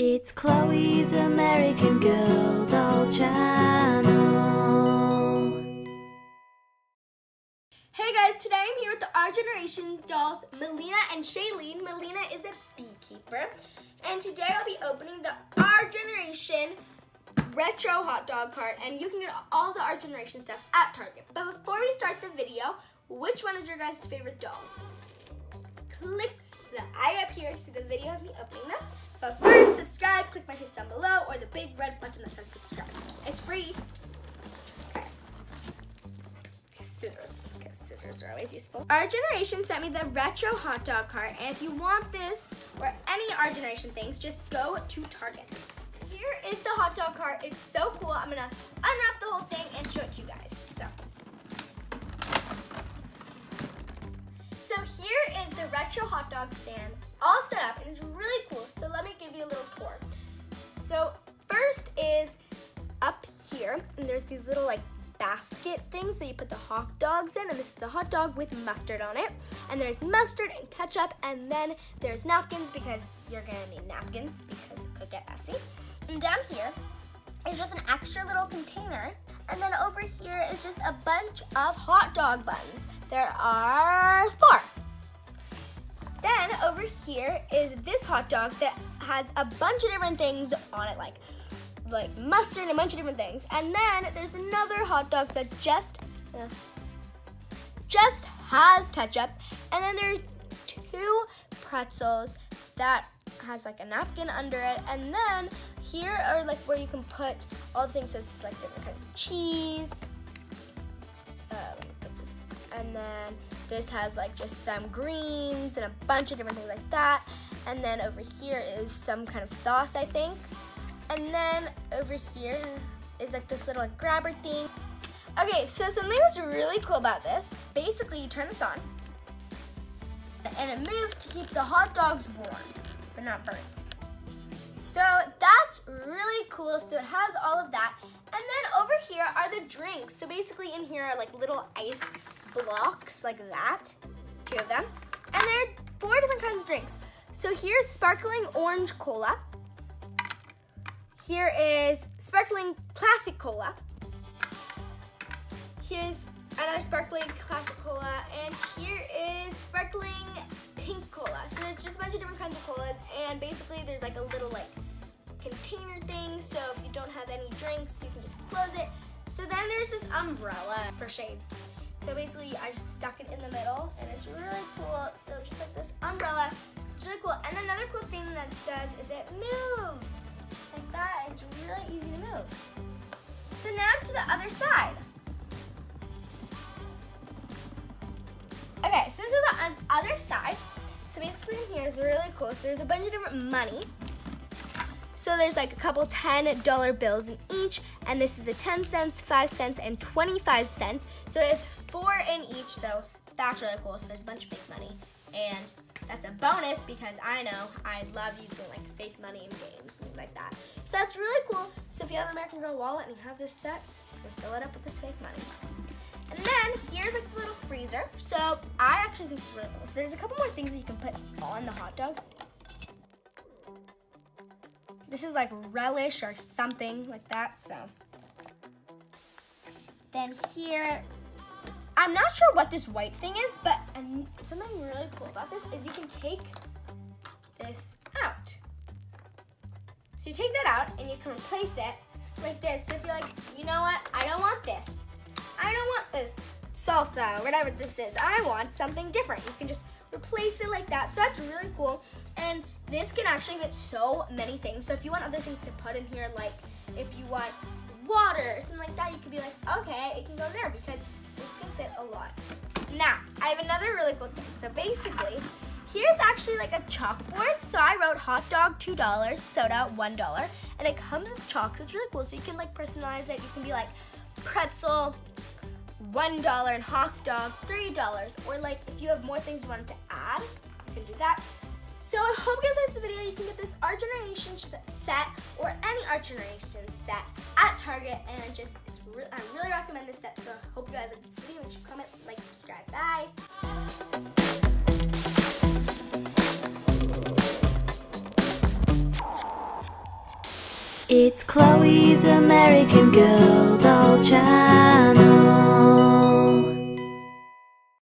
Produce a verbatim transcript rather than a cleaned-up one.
It's Chloe's American Girl Doll Channel. Hey guys, today I'm here with the Our Generation dolls, Melina and Shailene. Melina is a beekeeper, and today I'll be opening the Our Generation retro hot dog cart, and you can get all the Our Generation stuff at Target. But before we start the video, which one is your guys' favorite dolls? Click the eye up here to see the video of me opening them. But first, subscribe, click my face down below, or the big red button that says subscribe. It's free. Okay. Scissors. Okay, scissors are always useful. Our Generation sent me the retro hot dog cart, and if you want this or any Our Generation things, just go to Target. Here is the hot dog cart. It's so cool. I'm gonna unwrap the whole thing and show it to you guys. So. So here is the retro hot dog stand, all set up, and it's really cool, so let me give you a little tour. So first is up here, and there's these little like basket things that you put the hot dogs in, and this is the hot dog with mustard on it, and there's mustard and ketchup, and then there's napkins, because you're gonna need napkins, because it could get messy. And down here is just an extra little container, and then over here is just a bunch of hot dog buns. There are four. Then over here is this hot dog that has a bunch of different things on it, like like mustard and a bunch of different things. And then there's another hot dog that just uh, just has ketchup. And then there's two pretzels that has like a napkin under it. And then here are like where you can put all the things. So it's like different kind of cheese. Uh, And then this has like just some greens and a bunch of different things like that. And then over here is some kind of sauce, I think. And then over here is like this little like, grabber thing. Okay, so something that's really cool about this, basically you turn this on and it moves to keep the hot dogs warm, but not burnt. So that's really cool, so it has all of that. And then over here are the drinks. So basically in here are like little ice blocks like that, two of them. And there are four different kinds of drinks. So here's sparkling orange cola. Here is sparkling classic cola. Here's another sparkling classic cola. And here is sparkling pink cola. So there's just a bunch of different kinds of colas. And basically there's like a little like container thing. So if you don't have any drinks, you can just close it. So then there's this umbrella for shades. So basically, I just stuck it in the middle, and it's really cool. So just like this umbrella, it's really cool. And another cool thing that it does is it moves like that. It's really easy to move. So now to the other side. Okay, so this is the other side. So basically, in here is really cool. So there's a bunch of different money. So there's like a couple ten dollar bills in each, and this is the ten cents, five cents, and twenty-five cents. So it's four in each, so that's really cool. So there's a bunch of fake money, and that's a bonus because I know I love using like fake money in games, things like that. So that's really cool. So if you have an American Girl wallet and you have this set, you can fill it up with this fake money. And then here's like the little freezer. So I actually think this is really cool. So there's a couple more things that you can put on the hot dogs. This is like relish or something like that, so. Then here, I'm not sure what this white thing is, but something really cool about this is you can take this out. So you take that out and you can replace it like this. So if you're like, you know what, I don't want this. I don't want this salsa, whatever this is. I want something different. You can just replace it like that. So that's really cool. And this can actually fit so many things. So if you want other things to put in here, like if you want water or something like that, you could be like, okay, it can go there because this can fit a lot. Now, I have another really cool thing. So basically, here's actually like a chalkboard. So I wrote hot dog two dollars, soda one dollar, and it comes with chalk, so it's really cool. So you can like personalize it. You can be like pretzel one dollar and hot dog three dollars. Or like if you have more things you wanted to add, you can do that. So I hope you guys liked this video. You can get this Our Generation set or any Our Generation set at Target, and just it's re I really recommend this set. So I hope you guys like this video. Make sure you comment, like, subscribe. Bye. It's Chloe's American Girl